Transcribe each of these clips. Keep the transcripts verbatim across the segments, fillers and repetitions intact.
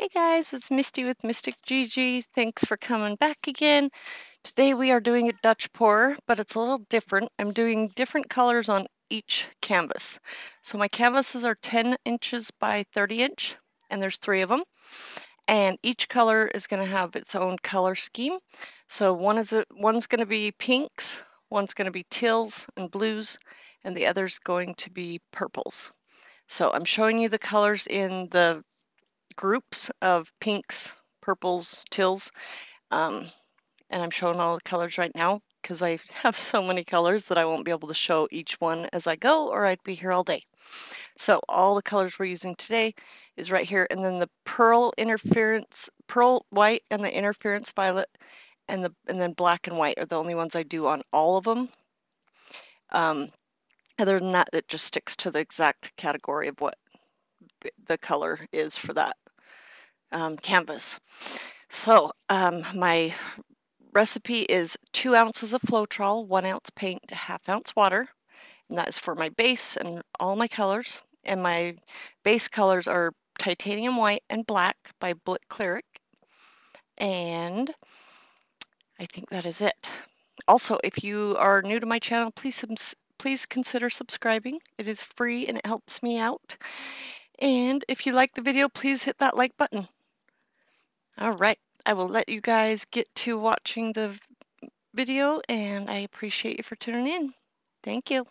Hey guys, it's Misty with Mystic Gigi. Thanks for coming back again. Today we are doing a Dutch pour, but it's a little different. I'm doing different colors on each canvas. So my canvases are ten inches by thirty inch, and there's three of them. And each color is going to have its own color scheme. So one is a, one's going to be pinks, one's going to be teals and blues, and the other's going to be purples. So I'm showing you the colors in the groups of pinks, purples, teals, um, and I'm showing all the colors right now because I have so many colors that I won't be able to show each one as I go, or I'd be here all day. So all the colors we're using today is right here, and then the pearl interference, pearl white, and the interference violet, and the and then black and white are the only ones I do on all of them. Um, other than that, it just sticks to the exact category of what the color is for that um, canvas. So um, my recipe is two ounces of Floetrol, one ounce paint, a half ounce water, and that is for my base and all my colors. And my base colors are titanium white and black by Blick Cleric. And I think that is it. Also, if you are new to my channel, please please consider subscribing. It is free and it helps me out. And if you like the video, please hit that like button. All right, I will let you guys get to watching the video, and I appreciate you for tuning in. Thank you.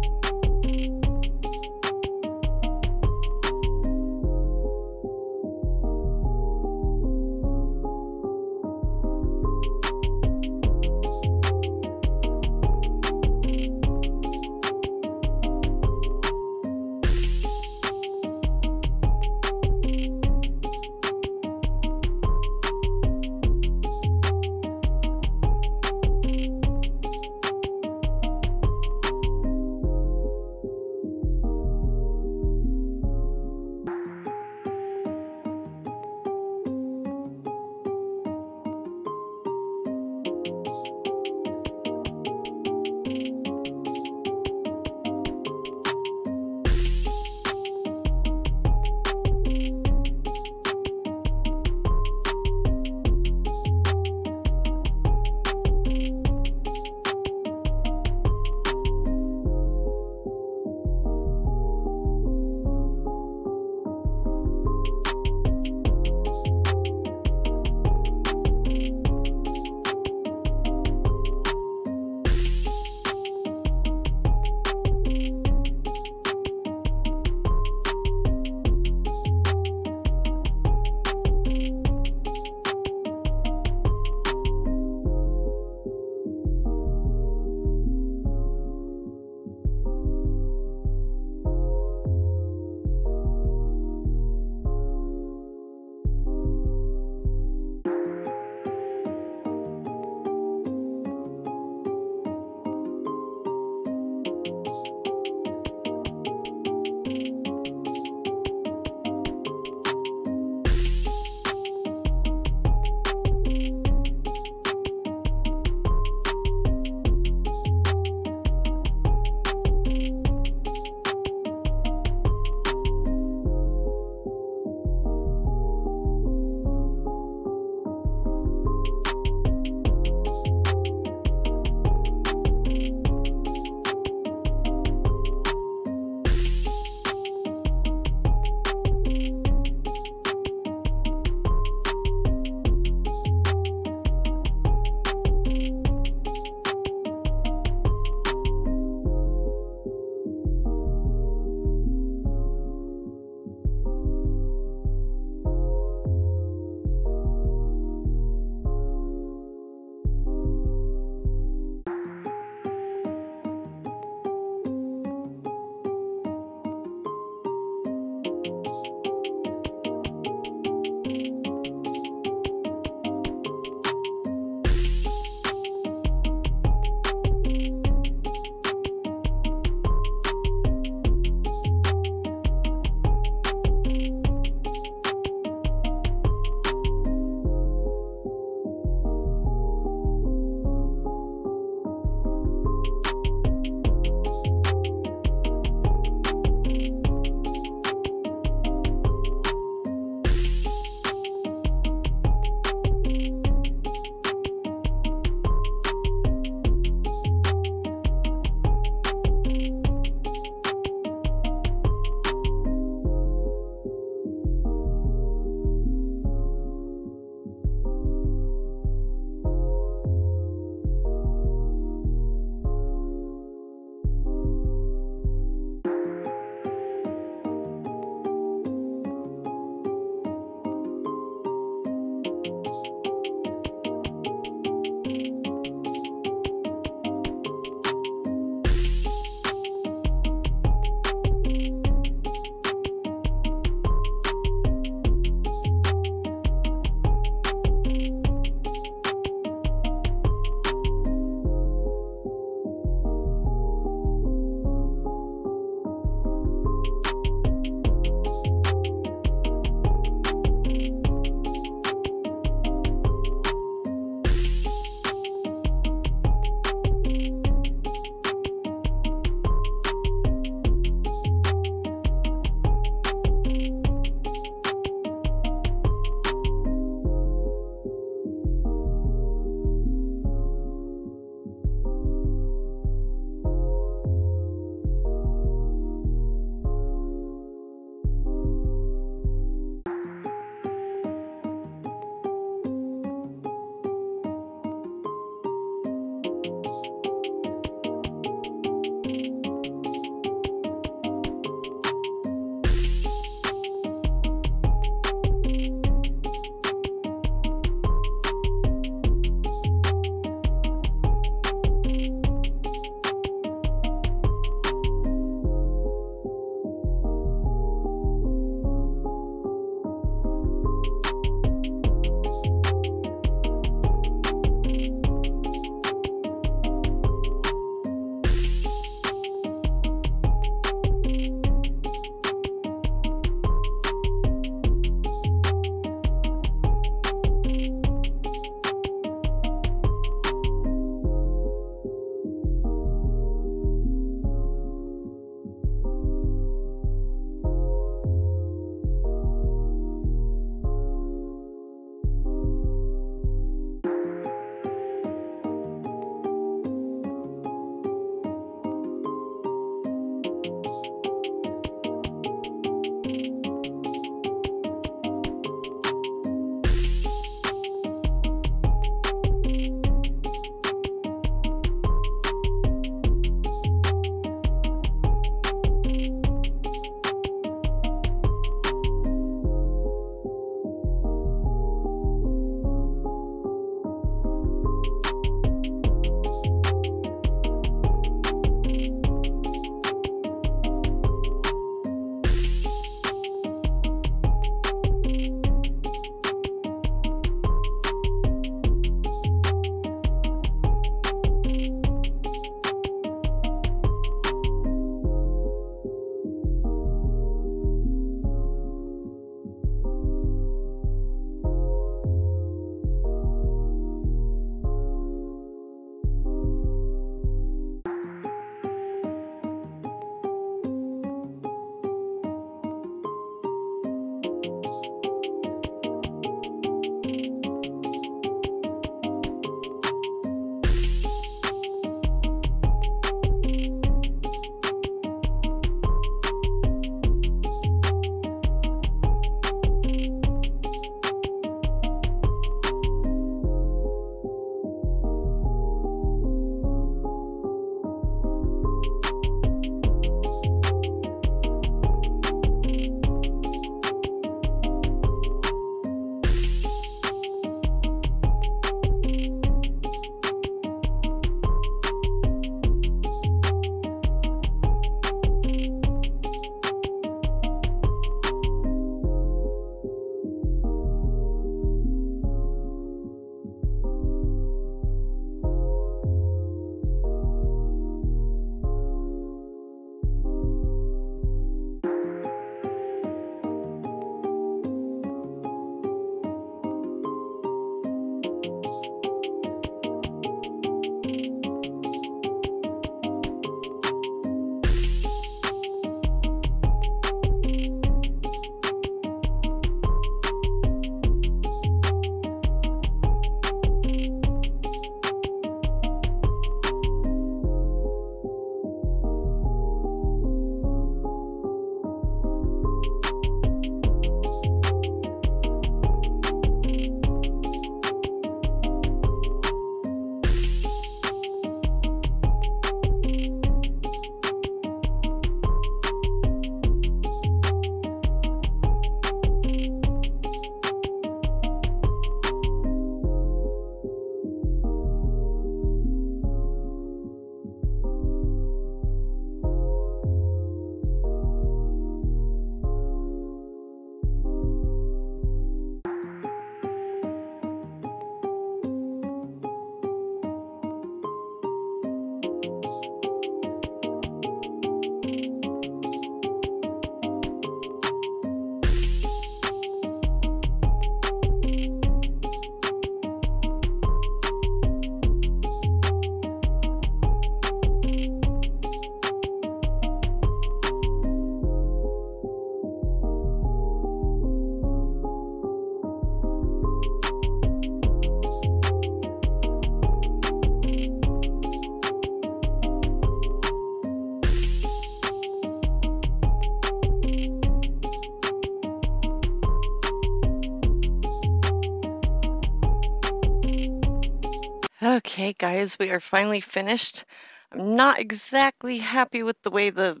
Okay, guys, we are finally finished. I'm not exactly happy with the way the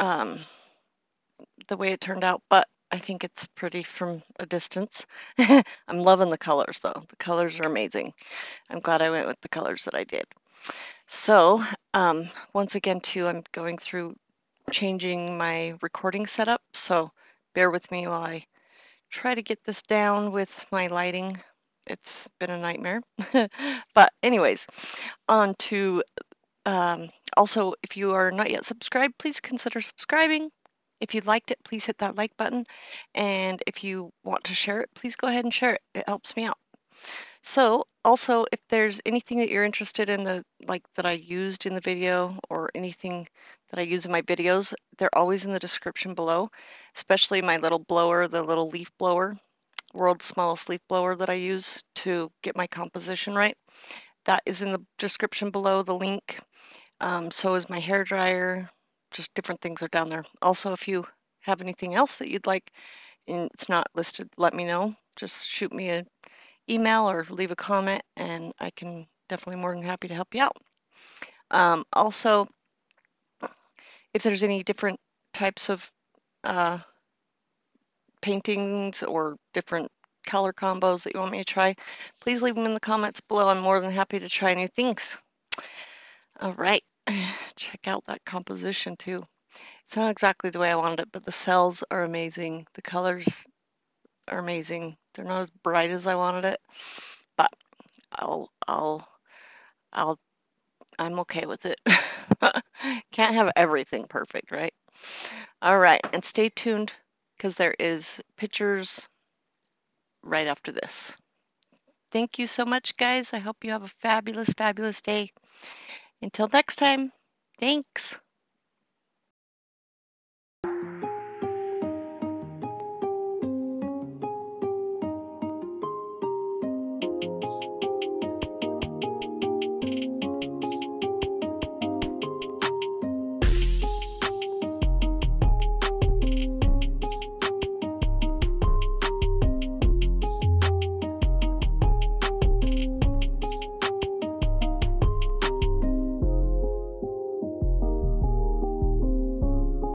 um, the way it turned out, but I think it's pretty from a distance. I'm loving the colors, though. The colors are amazing. I'm glad I went with the colors that I did. So um, once again, too, I'm going through changing my recording setup, so bear with me while I try to get this down with my lighting. It's been a nightmare. But anyways, on to, um, also, if you are not yet subscribed, please consider subscribing. If you liked it, please hit that like button. And if you want to share it, please go ahead and share it. It helps me out. So also, if there's anything that you're interested in, the like that I used in the video or anything that I use in my videos, they're always in the description below, especially my little blower, the little leaf blower. World's smallest leaf blower that I use to get my composition right. That is in the description below, the link. Um, so is my hair dryer. Just different things are down there. Also, if you have anything else that you'd like and it's not listed, let me know. Just shoot me an email or leave a comment, and I can definitely more than happy to help you out. Um, also, if there's any different types of uh, paintings or different color combos that you want me to try, please leave them in the comments below. I'm more than happy to try new things. All right, check out that composition too. It's not exactly the way I wanted it, but the cells are amazing. The colors are amazing. They're not as bright as I wanted it, but I'll, I'll, I'll, I'm okay with it. Can't have everything perfect, right? All right, and stay tuned, because there is pictures right after this. Thank you so much, guys. I hope you have a fabulous, fabulous day. Until next time, thanks.